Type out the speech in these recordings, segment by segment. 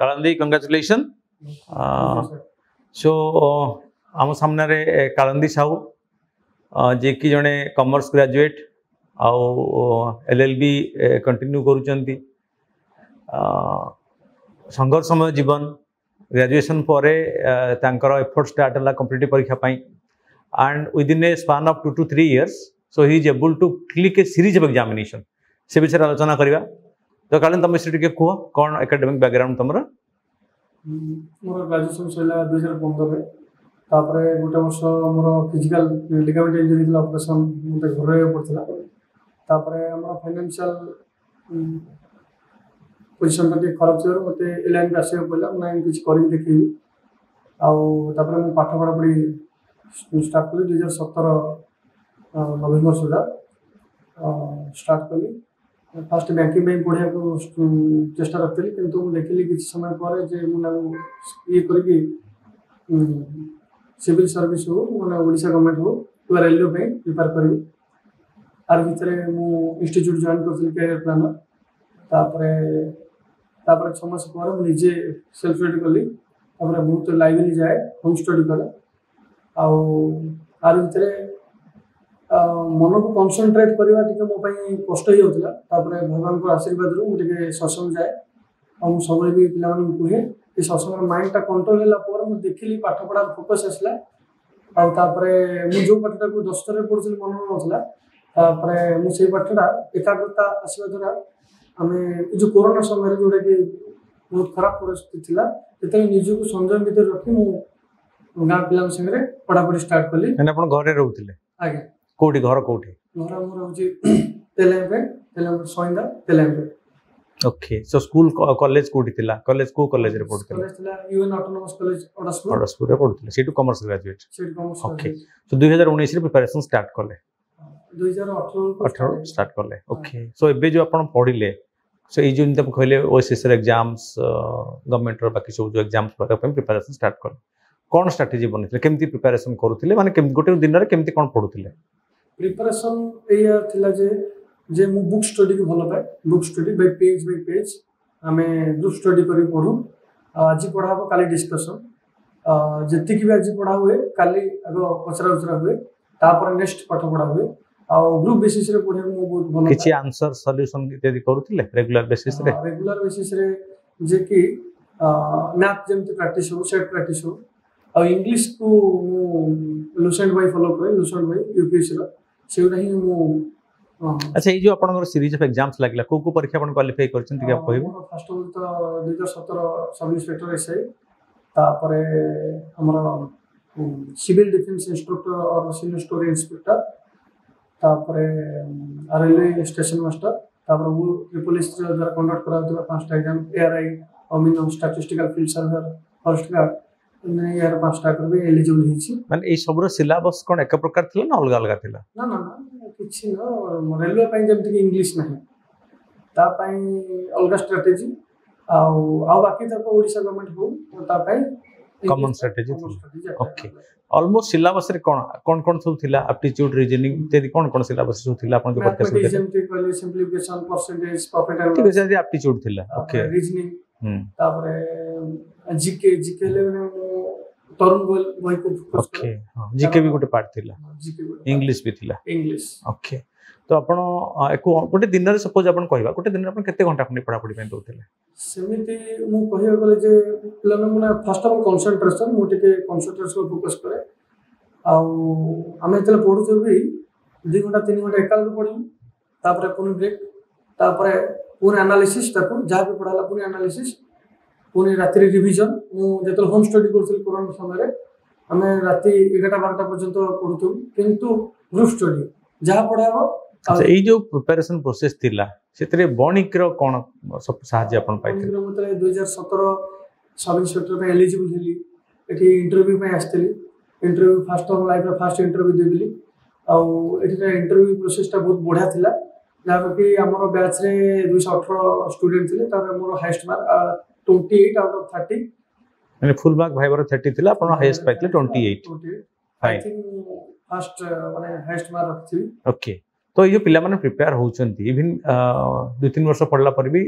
Kalandi, congratulations. So, आम सामने Kalandi Sahoo, जे कि जड़े कमर्स ग्रेजुएट आउ एलएलबी कंटिन्यू करूचंती संघर्षमय जीवन ग्रेजुएशन परे तांकर एफर्ट स्टार्ट हला कॉम्पिटिटिव परीक्षा पाई and within a span of 2 to 3 years so he is able to click a series of examination से विषय आलोचना करबा तो कारण तुम से कहो कौन एकेडमिक बैकग्राउंड तुमरा मोर ग्रेजुएशन सेला 2015 रे तापरे गोटे वर्ष मोर फिजिकल लिगामेंट इंजरी दिला ऑपरेशन मोते घरे पड़थिला तापरे हमरा फाइनेंशियल पोजीशन मध्ये खराब छर मोते एलाइन कासे बोला मैं कुछ करी देखि आ तापरे मैं पाठ पढा पडी स्टार्ट करी 2017 नवंबर सुधा स्टार्ट करी फर्स्ट बैंकिंग में पढिया को चेष्टा करथली किंतु देखली किछ समय पर जे मुना ये करी कि सिविल सर्विस हो मैं ओडिशा गवर्नमेंट हो तो रेलवे पे प्रिपेयर करी आर भीतर मु इंस्टीट्यूट जॉइन करथि कैरियर प्लानर तापरे तापरे 6 मास पर निजे सेल्फ स्टडी करली हमरा बहुत लाइब्रेरी जाय होम स्टडी करा आ आर भीतर मन को कंसंट्रेट करबा ठीक मो पई कष्ट हो जातला तापरे भगवान को आशीर्वाद रु ठीक सत्संग जाय हम सब भी पिला मन कुहे इस सत्संग माइंड टा कंट्रोल होला पर मु देखिली पाठ पढा फोकस असला आ तापरे मु जो पाठटा को 10 तरे पढुछल मन नथला तापरे मु सेही पाठटा एकाग्रता आसीबा द्वारा हमें जो कोरोना समय रे जोडे के बहुत खराब परिस्थिति थिला तेते निजो को संजय भीतर रखि मु गां पिलां संग रे पढा पढी स्टार्ट करली ने आपण घरे रहउथिले आगे कोठी घर कोठी मोर मोर होची तेलेबे सोइंदा तेलेबे ओके सो स्कूल कॉलेज कोठी थिला कॉलेज को कॉलेज रे पढथिला कॉलेज थिला यूएन ऑटोनोमस कॉलेज ओडसपुर रे पढथिला सेटू कॉमर्स ग्रेजुएट सेटू कॉमर्स ओके सो 2019 रे प्रिपरेशन स्टार्ट करले 2018 स्टार्ट करले ओके सो एबे जो आपण पढिले सो ए जो नि तब कहले ओएसएस रे एग्जाम्स गवर्नमेंट रे बाकी सब जो एग्जाम्स पर प्रिपरेशन स्टार्ट करले कोन स्ट्रेटजी बनिले केमती प्रिपरेशन करूथिले माने केम गोटे दिन रे केमती कोन पढुथिले प्रिपरेशन एया थिला जे मु बुक स्टडी को भलो पाए बुक स्टडी बाय पेज हमें बुक स्टडी करी पढू आज पढ़ा हो काली डिस्कशन जति कि आज पढ़ा हुए काली अगो पचरा उचरा हुए तापर नेक्स्ट पाठ पढ़ा हुए आ ग्रुप बेसिस रे पढे मु बहुत भलो किछि आंसर सॉल्यूशन इत्यादि करूथिले रेगुलर बेसिस रे जे कि मैथ जेमते प्रैक्टिस हो सेट प्रैक्टिस हो आ इंग्लिश को लुसेंट बाय फॉलो करे लुसेंट बाय यूपीएससी रा सेउडा ही मु अच्छा ये जो अपन को सीरीज ऑफ एग्जाम्स लागला को परीक्षा अपन क्वालिफाई करछन ठीक कहबो फर्स्ट ऑल तो 2017 सब इंस्पेक्टर एसआई तापर हमरा सिविल डिफेंस इंस्ट्रक्टर और सिविल स्टोरी इंस्पेक्टर तापर आरएलए स्टेशन मास्टर तापर वो पुलिस द्वारा कंडक्ट करा द्वारा 5टा एग्जाम एआरआई और minimum statistical field server first grade ने यार 5टा करबे एलिजिबल हिछि मान ए सब रो सिलेबस कोन एक प्रकार थिला ना अलग अलग थिला ना ना किछ न रेलवे पई जमती इंग्लिश नहीं ता पई अलग स्ट्रेटजी आ आ बाकी तक ओडिसा गवर्नमेंट हो ता पई common strategy okay almost syllabus रे कोन कोन कोन सब थिला एप्टीट्यूड रीजनिंग इत्यादि कोन कोन सिलेबस सब थिला अपन के पॉडकास्ट में जमती कहले simplification percentage profit and loss इत्यादि एप्टीट्यूड थिला ओके रीजनिंग तापरे जीके लेवल टर्म बॉय को फोकस ओके हां जीके भी गोटे पार्ट थिला जीके इंग्लिश भी थिला इंग्लिश ओके तो आपण एको गोटे दिन रे सपोज आपण कहबा गोटे दिन रे आपण केते घंटा पढा पढी पे दोथिले सेमिति मु कहियो गले जे प्लान मना फर्स्ट ऑफ कंसंट्रेशन मु टिके कंसंट्रेशन फोकस करे आ हमें तले पढु जे भी 2 घंटा 3 घंटा एकाल को पढी तापर अपन ब्रेक तापर पूर्ण एनालिसिस ताको जा भी पढाला पूर्ण एनालिसिस पुनी रात्री रिवीजन मु जतल होम स्टडी करथि कोरोना समय रे हमें राती 11टा 12टा पर्यंत पढुथु किंतु ग्रुप स्टडी जहा पढाबो अच्छा ए जो प्रिपरेशन प्रोसेस थिला सेतरे बणिक रो कोन सब सहायता अपन पाइथि मतलब 2017 सब इंस्पेक्टर पे एलिजिबल हेली एठी इंटरव्यू पे आस्थिली इंटरव्यू फर्स्ट ऑफ लाइफ रे फर्स्ट इंटरव्यू देबिली आ एठी इंटरव्यू प्रोसेस ता बहुत बढ़िया थिला जाबकि हमरो बैच रे 218 स्टूडेंट थिले तारे हमरो हाईएस्ट मार्क 28 आउट ऑफ 30 मैंने फुल मार्क भाइबर 30 थिला अपन हाईएस्ट पाइले 28 आई थिंक फर्स्ट माने हाईएस्ट मार्क रखथि ओके तो ये जो पिला माने प्रिपेयर होउचंती इवन 2-3 वर्ष पडला पर भी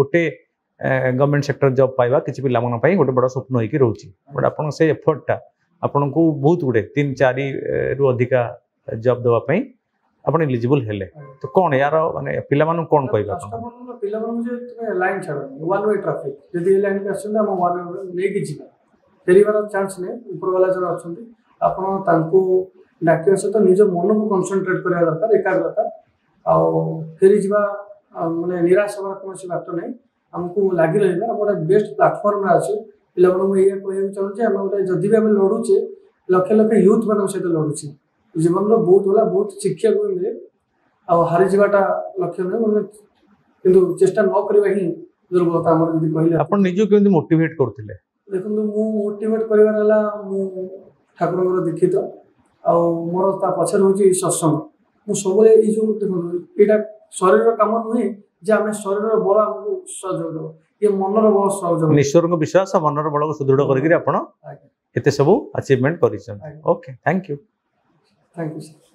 गोटे गवर्नमेंट सेक्टर जॉब पाइबा किसी पिलामाना पाई गोटे बड़ा स्वप्न होइके रहउची बट आपण से एफर्टटा आपण को बहुत गुडे 3-4 रु अधिका जॉब दवा पाई आपण एलिजिबल हेले तो कोन यार माने पिलामानु कोन कहिबा आपण पिलामानु जे तुमे लाइन छाडो वन वे ट्रैफिक जदी लाइन के आछन हम वन वे लेके जीवा फेरिवार चांस ने ऊपर वाला जो आछन आपण तांको डाक्टर से तो निज मन को कंसंट्रेट करिया दरकार एकाग्रता आ फेरि जीवा माने निराश होना कोनोसी बात नै हमको लगी रही गोटे बेस्ट प्लाटफर्म अच्छे पे ये कहना चाहूँचे आम गोटे जदि भी आम लड़ूचे लक्ष लक्ष यूथ मान सहित लड़ूचे जीवन बहुत भला बहुत शिक्षा को मिले आ हारिजाटा लक्ष्य नुहे कि चेष्टा नक ही दुर्बलता आम कहले आप मोटिवेट करते देखो मु मोटिवेट कराला मु ठाकुर दीक्षित आ मोर पचर हूँ सत्संग मु सब जो देखो यहाँ शरीर काम नुहे आम शरीर बल आमको सहयोग दब ये मनर बल सहयोग ईश्वर को विश्वास मनर बल को सुदृढ़ करके सब अचीवमेंट कर ओके थैंक यू सर।